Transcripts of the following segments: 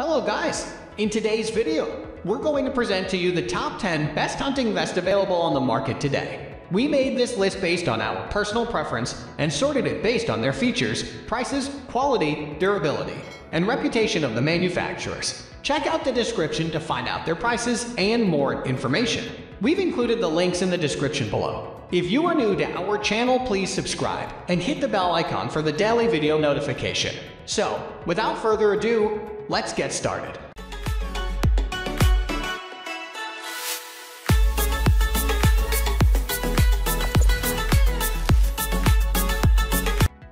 Hello guys! In today's video, we're going to present to you the top 10 best hunting vests available on the market today. We made this list based on our personal preference and sorted it based on their features, prices, quality, durability, and reputation of the manufacturers. Check out the description to find out their prices and more information. We've included the links in the description below. If you are new to our channel, please subscribe and hit the bell icon for the daily video notification. So, without further ado, let's get started.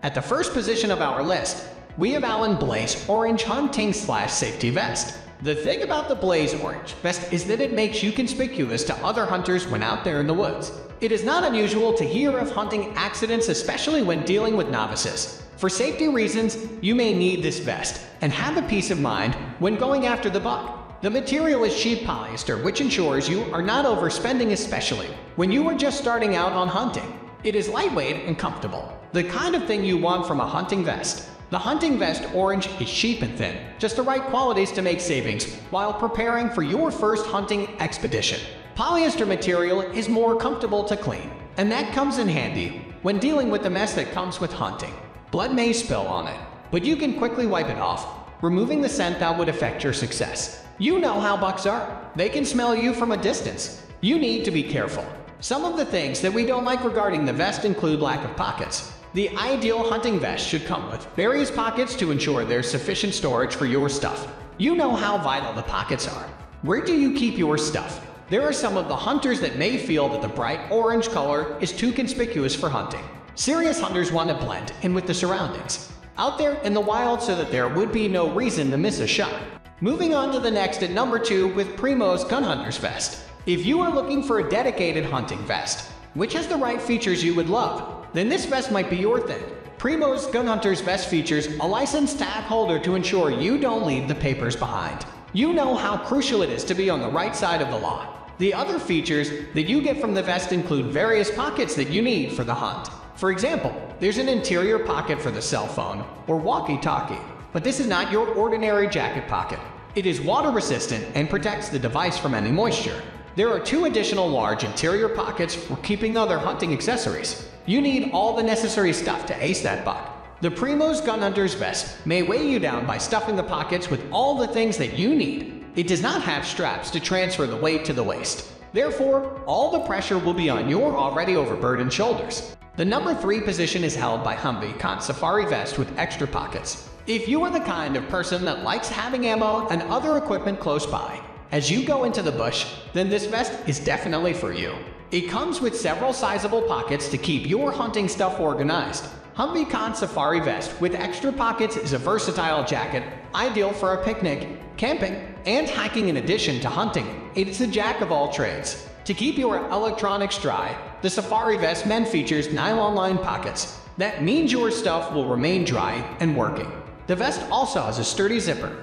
At the first position of our list, we have Allen Blaze Orange Hunting/Safety Vest. The thing about the Blaze Orange vest is that it makes you conspicuous to other hunters when out there in the woods. It is not unusual to hear of hunting accidents, especially when dealing with novices. For safety reasons, you may need this vest and have a peace of mind when going after the buck. The material is cheap polyester, which ensures you are not overspending, especially when you are just starting out on hunting. It is lightweight and comfortable, the kind of thing you want from a hunting vest. The hunting vest orange is cheap and thin, just the right qualities to make savings while preparing for your first hunting expedition. Polyester material is more comfortable to clean, and that comes in handy when dealing with the mess that comes with hunting. Blood may spill on it, but you can quickly wipe it off, removing the scent that would affect your success. You know how bucks are. They can smell you from a distance. You need to be careful. Some of the things that we don't like regarding the vest include lack of pockets. The ideal hunting vest should come with various pockets to ensure there's sufficient storage for your stuff. You know how vital the pockets are. Where do you keep your stuff? There are some of the hunters that may feel that the bright orange color is too conspicuous for hunting. Serious hunters want to blend in with the surroundings out there in the wild so that there would be no reason to miss a shot. Moving on to the next at number 2 with Primo's Gun Hunter's Vest. If you are looking for a dedicated hunting vest, which has the right features you would love, then this vest might be your thing. Primo's Gun Hunter's Vest features a license tag holder to ensure you don't leave the papers behind. You know how crucial it is to be on the right side of the law. The other features that you get from the vest include various pockets that you need for the hunt. For example, there's an interior pocket for the cell phone or walkie-talkie, but this is not your ordinary jacket pocket. It is water resistant and protects the device from any moisture. There are 2 additional large interior pockets for keeping other hunting accessories. You need all the necessary stuff to ace that buck. The Primo's Gun Hunter's Vest may weigh you down by stuffing the pockets with all the things that you need. It does not have straps to transfer the weight to the waist. Therefore, all the pressure will be on your already overburdened shoulders. The number 3 position is held by HUMVEE Cont Safari Vest with extra pockets. If you are the kind of person that likes having ammo and other equipment close by as you go into the bush, then this vest is definitely for you. It comes with several sizable pockets to keep your hunting stuff organized. HUMVEE Cont Safari Vest with extra pockets is a versatile jacket, ideal for a picnic, camping, and hiking in addition to hunting. It's a jack of all trades. To keep your electronics dry, the Safari Vest Men features nylon line pockets. That means your stuff will remain dry and working. The vest also has a sturdy zipper,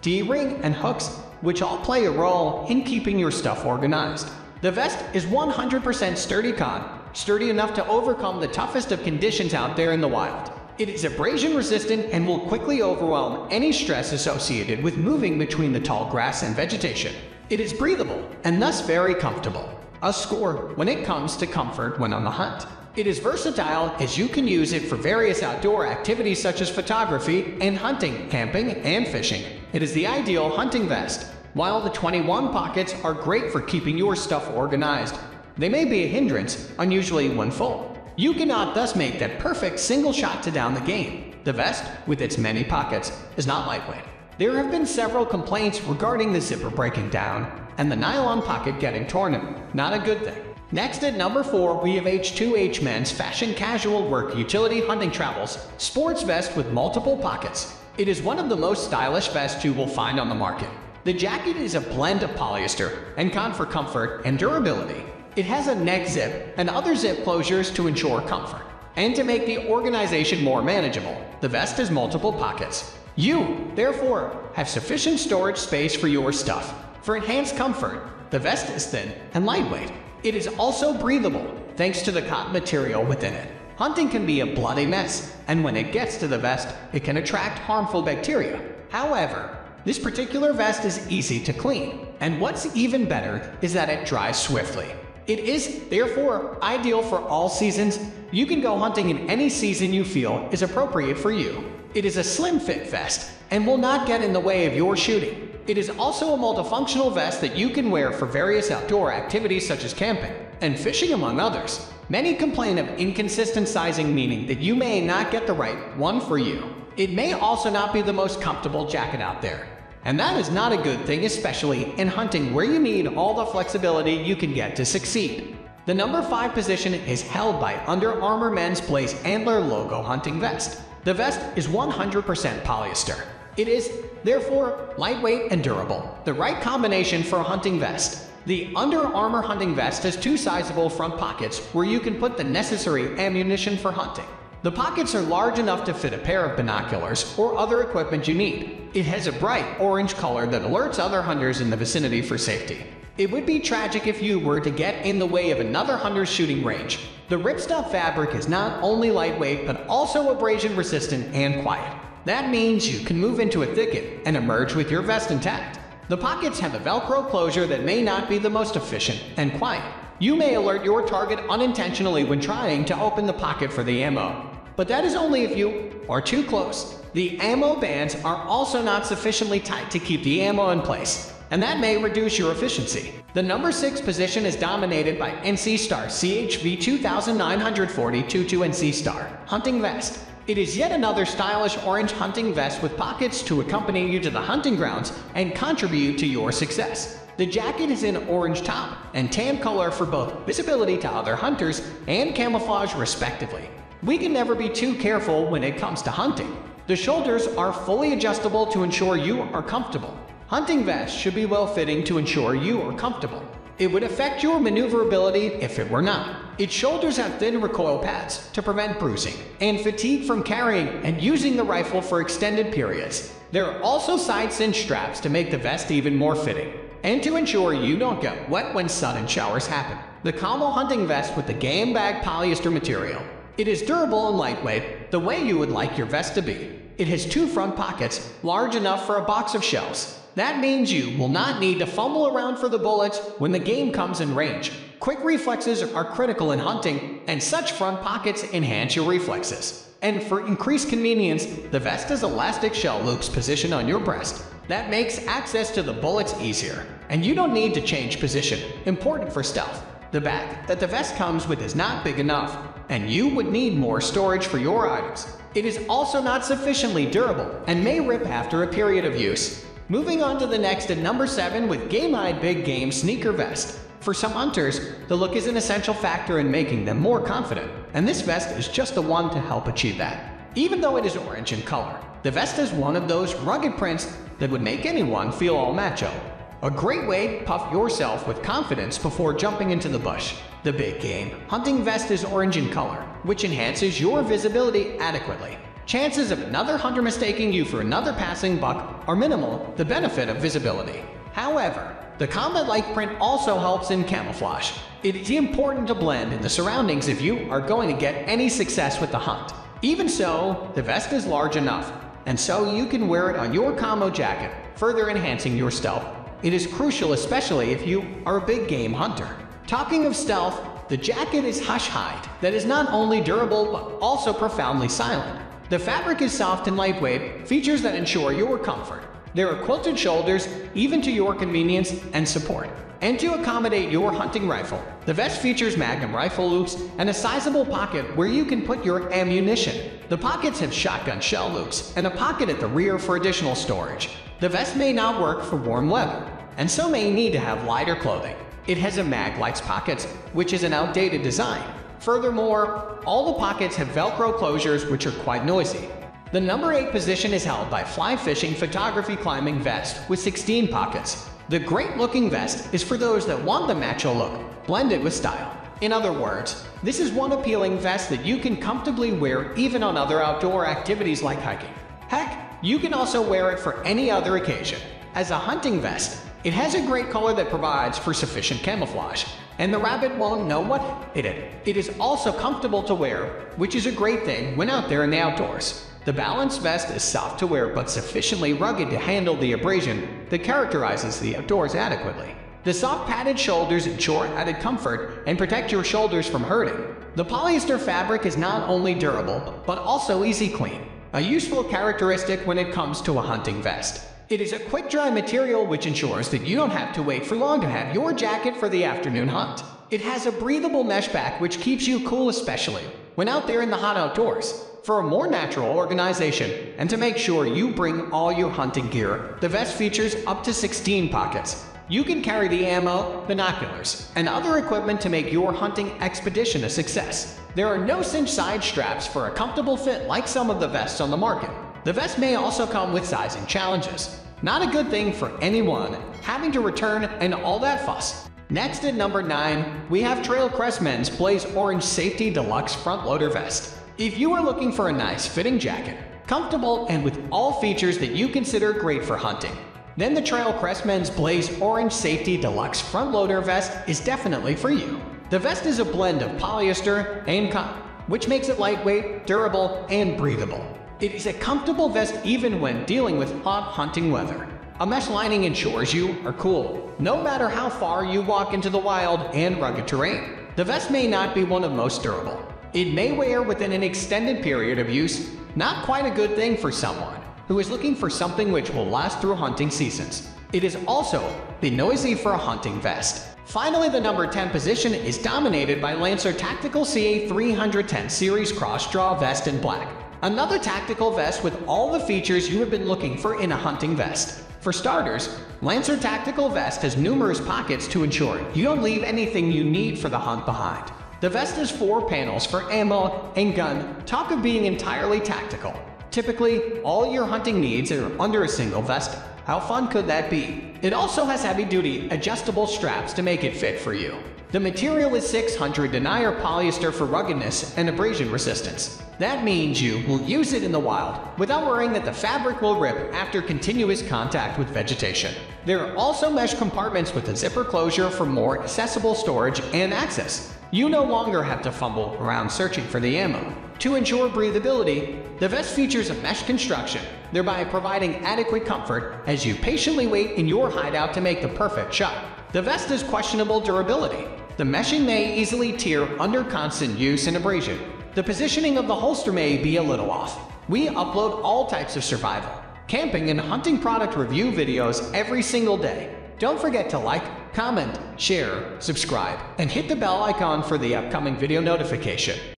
D-ring, and hooks, which all play a role in keeping your stuff organized. The vest is 100% sturdy enough to overcome the toughest of conditions out there in the wild. It is abrasion resistant and will quickly overwhelm any stress associated with moving between the tall grass and vegetation. It is breathable and thus very comfortable. A score when it comes to comfort when on the hunt. It is versatile as you can use it for various outdoor activities such as photography and hunting, camping, and fishing. It is the ideal hunting vest. While the 21 pockets are great for keeping your stuff organized, they may be a hindrance, unusually when full. You cannot thus make that perfect single shot to down the game. The vest, with its many pockets, is not lightweight. There have been several complaints regarding the zipper breaking down and the nylon pocket getting torn in. Not a good thing. Next at number 4, we have H2H Men's Fashion Casual Work Utility Hunting Travels Sports Vest with multiple pockets. It is one of the most stylish vests you will find on the market. The jacket is a blend of polyester and cotton for comfort and durability. It has a neck zip and other zip closures to ensure comfort and to make the organization more manageable. The vest has multiple pockets. You, therefore, have sufficient storage space for your stuff. For enhanced comfort, the vest is thin and lightweight. It is also breathable, thanks to the cotton material within it. Hunting can be a bloody mess, and when it gets to the vest, it can attract harmful bacteria. However, This particular vest is easy to clean, and what's even better is that it dries swiftly. It is therefore ideal for all seasons. You can go hunting in any season you feel is appropriate for you. It is a slim fit vest and will not get in the way of your shooting. It is also a multifunctional vest that you can wear for various outdoor activities such as camping and fishing, among others. Many complain of inconsistent sizing, meaning that you may not get the right one for you. It may also not be the most comfortable jacket out there. And that is not a good thing, especially in hunting where you need all the flexibility you can get to succeed. The number 5 position is held by Under Armour Men's Blaze Antler Logo Hunting Vest. The vest is 100% polyester. It is, therefore, lightweight and durable, the right combination for a hunting vest. The Under Armour hunting vest has 2 sizable front pockets where you can put the necessary ammunition for hunting. The pockets are large enough to fit a pair of binoculars or other equipment you need. It has a bright orange color that alerts other hunters in the vicinity for safety. It would be tragic if you were to get in the way of another hunter's shooting range. The ripstop fabric is not only lightweight but also abrasion resistant and quiet. That means you can move into a thicket and emerge with your vest intact. The pockets have a Velcro closure that may not be the most efficient and quiet. You may alert your target unintentionally when trying to open the pocket for the ammo, but that is only if you are too close. The ammo bands are also not sufficiently tight to keep the ammo in place, and that may reduce your efficiency. The number 6 position is dominated by NC Star CHV 2940-22NC Star Hunting Vest. It is yet another stylish orange hunting vest with pockets to accompany you to the hunting grounds and contribute to your success. The jacket is in orange top and tan color for both visibility to other hunters and camouflage respectively. We can never be too careful when it comes to hunting. The shoulders are fully adjustable to ensure you are comfortable. Hunting vests should be well-fitting to ensure you are comfortable. It would affect your maneuverability if it were not. Its shoulders have thin recoil pads to prevent bruising and fatigue from carrying and using the rifle for extended periods. There are also side cinch straps to make the vest even more fitting and to ensure you don't get wet when sudden showers happen. The Camo hunting vest with the Gamehide polyester material. It is durable and lightweight, the way you would like your vest to be. It has 2 front pockets, large enough for a box of shells. That means you will not need to fumble around for the bullets when the game comes in range. Quick reflexes are critical in hunting, and such front pockets enhance your reflexes. And for increased convenience, the vest has elastic shell loops positioned on your breast. That makes access to the bullets easier, and you don't need to change position, important for stealth. The bag that the vest comes with is not big enough, and you would need more storage for your items. It is also not sufficiently durable and may rip after a period of use. Moving on to the next at number 7 with Gamehide Big Game Sneaker Vest. For some hunters, the look is an essential factor in making them more confident, and this vest is just the one to help achieve that. Even though it is orange in color, the vest is one of those rugged prints that would make anyone feel all macho. A great way to puff yourself with confidence before jumping into the bush. The Big Game hunting vest is orange in color, which enhances your visibility adequately. Chances of another hunter mistaking you for another passing buck are minimal, the benefit of visibility. However, the combat-like print also helps in camouflage. It is important to blend in the surroundings if you are going to get any success with the hunt. Even so, the vest is large enough, and so you can wear it on your camo jacket, further enhancing your stealth. It is crucial, especially if you are a big game hunter. Talking of stealth, the jacket is HUMVEE that is not only durable but also profoundly silent. The fabric is soft and lightweight, features that ensure your comfort. There are quilted shoulders, even to your convenience and support. And to accommodate your hunting rifle, the vest features magnum rifle loops and a sizable pocket where you can put your ammunition. The pockets have shotgun shell loops and a pocket at the rear for additional storage. The vest may not work for warm weather, and so may need to have lighter clothing. It has a mag-lite pockets, which is an outdated design. Furthermore, all the pockets have Velcro closures, which are quite noisy. The number 8 position is held by Fly Fishing Photography Climbing Vest with 16 pockets. The great-looking vest is for those that want the macho look, blended with style. In other words, this is one appealing vest that you can comfortably wear even on other outdoor activities like hiking. Heck, you can also wear it for any other occasion. As a hunting vest, it has a great color that provides for sufficient camouflage, and the rabbit won't know what hit it. It is also comfortable to wear, which is a great thing when out there in the outdoors. The balanced vest is soft to wear but sufficiently rugged to handle the abrasion that characterizes the outdoors adequately. The soft padded shoulders ensure added comfort and protect your shoulders from hurting. The polyester fabric is not only durable but also easy clean, a useful characteristic when it comes to a hunting vest. It is a quick-dry material which ensures that you don't have to wait for long to have your jacket for the afternoon hunt. It has a breathable mesh pack which keeps you cool, especially when out there in the hot outdoors. For a more natural organization and to make sure you bring all your hunting gear, the vest features up to 16 pockets. You can carry the ammo, binoculars, and other equipment to make your hunting expedition a success. There are no cinch side straps for a comfortable fit like some of the vests on the market. The vest may also come with sizing challenges. Not a good thing for anyone having to return and all that fuss. Next at number 9, we have Trail Crest Men's Blaze Orange Safety Deluxe Front Loader Vest. If you are looking for a nice fitting jacket, comfortable and with all features that you consider great for hunting, then the Trail Crest Men's Blaze Orange Safety Deluxe Front Loader Vest is definitely for you. The vest is a blend of polyester and cotton, which makes it lightweight, durable, and breathable. It is a comfortable vest even when dealing with hot hunting weather. A mesh lining ensures you are cool, no matter how far you walk into the wild and rugged terrain. The vest may not be one of the most durable. It may wear within an extended period of use, not quite a good thing for someone who is looking for something which will last through hunting seasons. It is also be noisy for a hunting vest. Finally, the number 10 position is dominated by Lancer Tactical CA 310 Series Cross Draw Vest in Black. Another tactical vest with all the features you have been looking for in a hunting vest. For starters, Lancer Tactical Vest has numerous pockets to ensure you don't leave anything you need for the hunt behind. The vest has 4 panels for ammo and gun, talk of being entirely tactical. Typically, all your hunting needs are under a single vest. How fun could that be? It also has heavy-duty, adjustable straps to make it fit for you. The material is 600 denier polyester for ruggedness and abrasion resistance. That means you will use it in the wild without worrying that the fabric will rip after continuous contact with vegetation. There are also mesh compartments with a zipper closure for more accessible storage and access. You no longer have to fumble around searching for the ammo. To ensure breathability, the vest features a mesh construction, thereby providing adequate comfort as you patiently wait in your hideout to make the perfect shot. The vest has questionable durability. The meshing may easily tear under constant use and abrasion. The positioning of the holster may be a little off. We upload all types of survival, camping, and hunting product review videos every single day. Don't forget to like, comment, share, subscribe, and hit the bell icon for the upcoming video notification.